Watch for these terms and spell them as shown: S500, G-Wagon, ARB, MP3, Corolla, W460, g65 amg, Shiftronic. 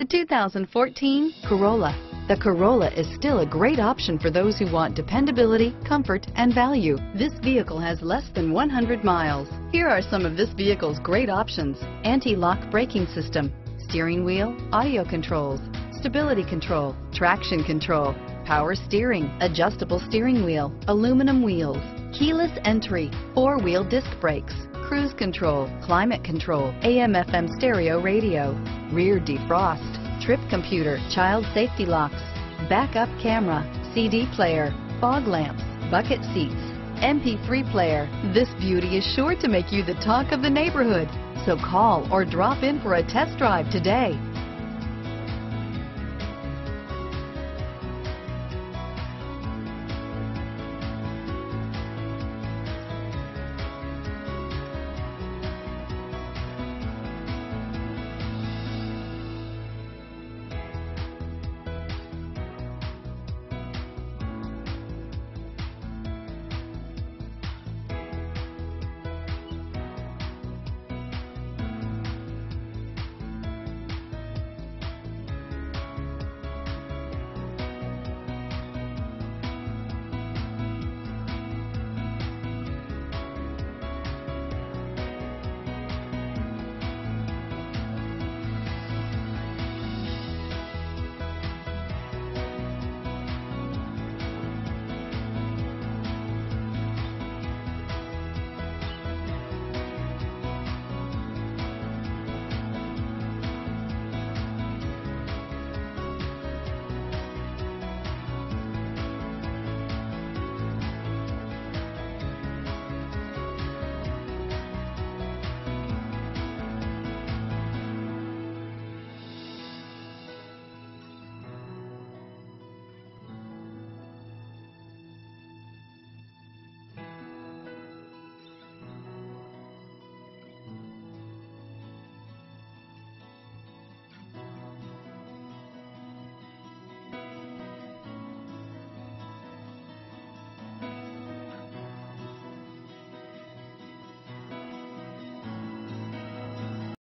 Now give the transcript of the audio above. The 2014 Corolla. The Corolla is still a great option for those who want dependability, comfort, and value. This vehicle has less than 100 miles. Here are some of this vehicle's great options: anti-lock braking system, steering wheel audio controls, stability control, traction control, power steering, adjustable steering wheel, aluminum wheels, keyless entry, four-wheel disc brakes, cruise control, climate control, AM/FM stereo radio, rear defrost, trip computer, child safety locks, backup camera, CD player, fog lamps, bucket seats, MP3 player. This beauty is sure to make you the talk of the neighborhood. So call or drop in for a test drive today.